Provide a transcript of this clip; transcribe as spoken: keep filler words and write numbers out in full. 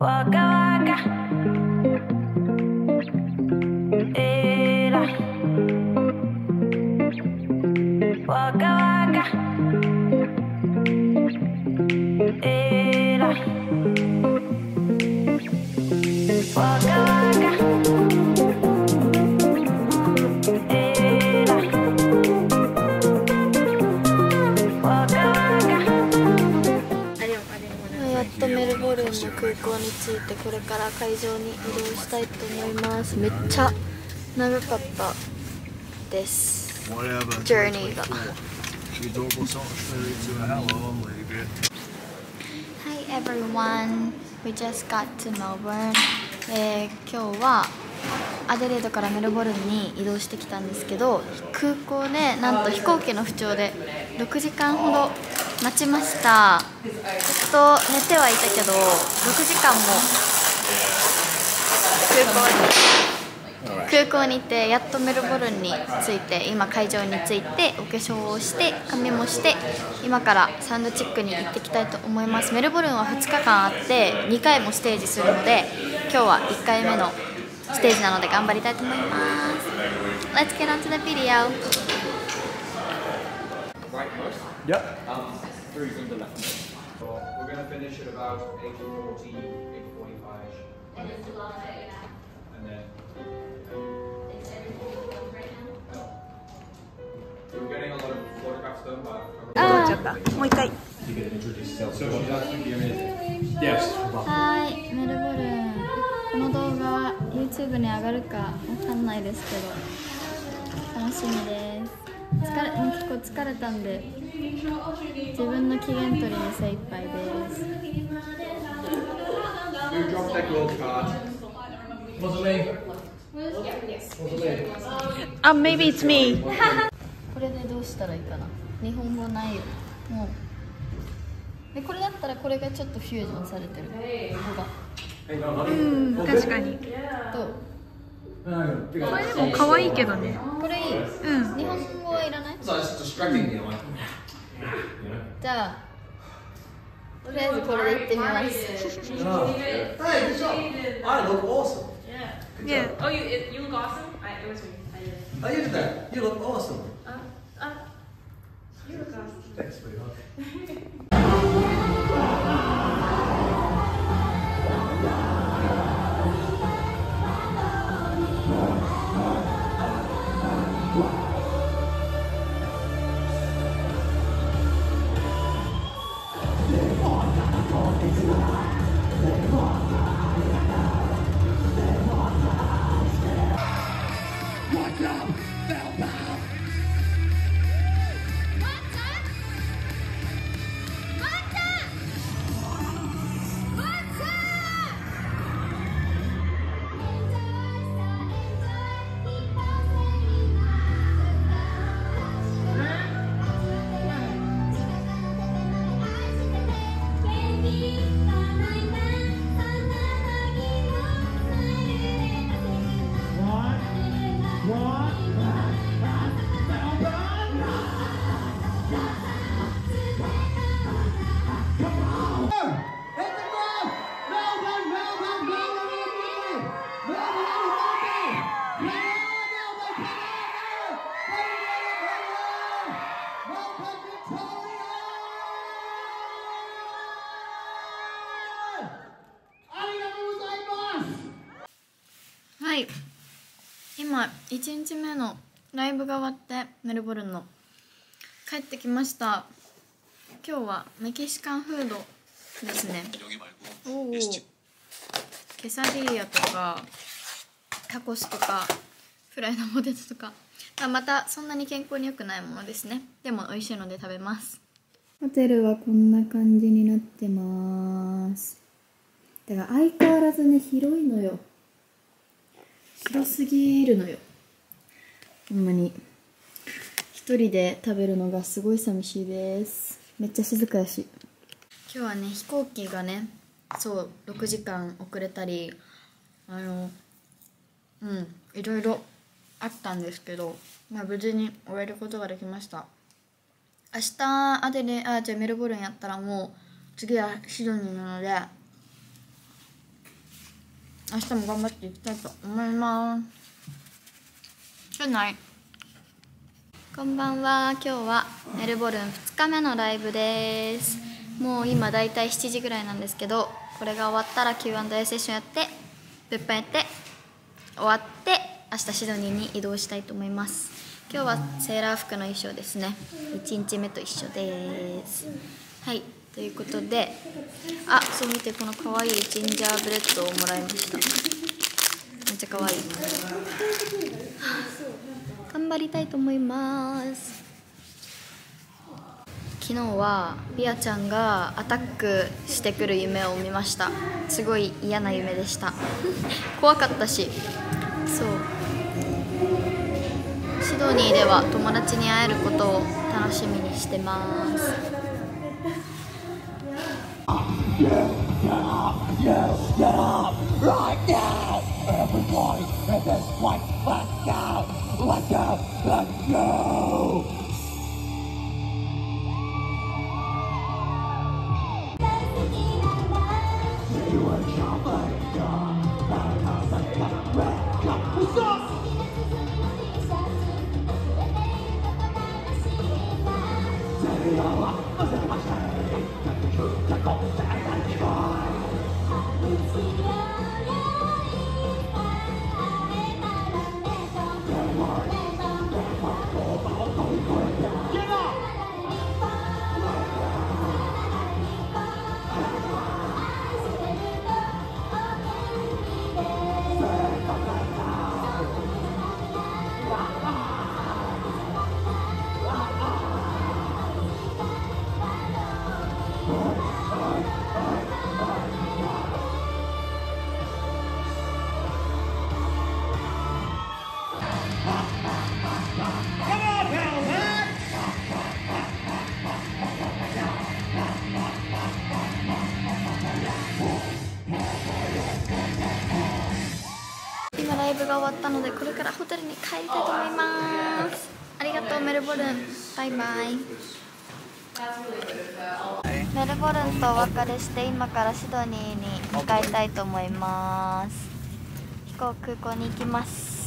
わかわかえらいわかわかえらいわかわかえらいわかわかやっとメルボルンの空港に着いて、これから会場に移動したいと思います。めっちゃ長かったです。ジャーニーが。Hi everyone, we just got to Melbourne. えー、今日はアデレードからメルボルンに移動してきたんですけど、空港でなんと飛行機の不調でろくじかんほど待ちました。ずっと寝てはいたけどろくじかんも空港に、空港にいて、やっとメルボルンに着いて、今会場に着いてお化粧をして髪もして、今からサウンドチェックに行ってきたいと思います。メルボルンはふつかかんあってにかいもステージするので、今日はいっかいめのステージなので頑張りたいと思います。 Let's get on to the video. Yep. Um, through from the left. So we're going to finish at about eight fourteen, eight forty-five. And it's the last day. And then. Is everything going right now? No. We're getting a lot of photographs done by. Ah, one more. You get to introduce yourself. So she's asking you. Yes. Hi, Melbourne. この動画は YouTube に上がるかわかんないですけど、楽しみです。疲れ結構疲れたんで、自分の機嫌取りに精一杯です。あ、um, maybe it's me これでどうしたらいいかな。日本語ないよ。もうでこれだったらこれがちょっとフュージョンされてる。うん、確かに。どう？これでも可愛いけどね。これいい。うん。日本語はいらない。じゃあとりあえずこれでいってみます。はい、今いちにちめのライブが終わってメルボルンの帰ってきました。今日はメキシカンフードですね。おー、ケサディーヤとかタコスとかフライドポテトとか、またそんなに健康に良くないものですね。でも美味しいので食べます。ホテルはこんな感じになってます。だから相変わらずね、広いのよ。広すぎるのよ、ほんまに。一人で食べるのがすごい寂しいです。めっちゃ静かやし。今日はね、飛行機がね、そうろくじかん遅れたり、あのうんいろいろあったんですけど、まあ無事に終えることができました。明日アデレあじゃあメルボルンやったら、もう次はシドニーなので、明日も頑張っていきたいと思います。Good night。こんばんは。今日はメルボルンふつかめのライブです。もう今だいたいしちじぐらいなんですけど、これが終わったら キューアンドエー セッションやって物販やって終わって明日シドニーに移動したいと思います。今日はセーラー服の衣装ですね。いちにちめと一緒です。はい、ということで、あ、そう見て、この可愛いジンジャーブレッドをもらいました。めっちゃ可愛い。頑張りたいと思います。昨日はビアちゃんがアタックしてくる夢を見ました。すごい嫌な夢でした。怖かったし、そう。シドニーでは友達に会えることを楽しみにしてます。You get up, you get up right now. Everybody in this place, let's go, let's go, let's go. You are chocolate, you're a chocolate.終わったので、これからホテルに帰りたいと思います。ありがとうメルボルン、バイバイ。メルボルンとお別れして、今からシドニーに向かいたいと思います。飛行空港に行きます。